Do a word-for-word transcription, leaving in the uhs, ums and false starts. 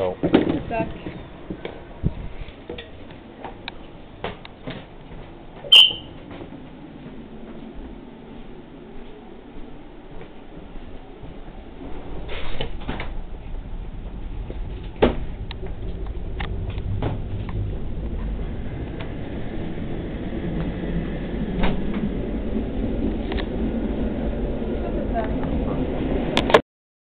know. Back.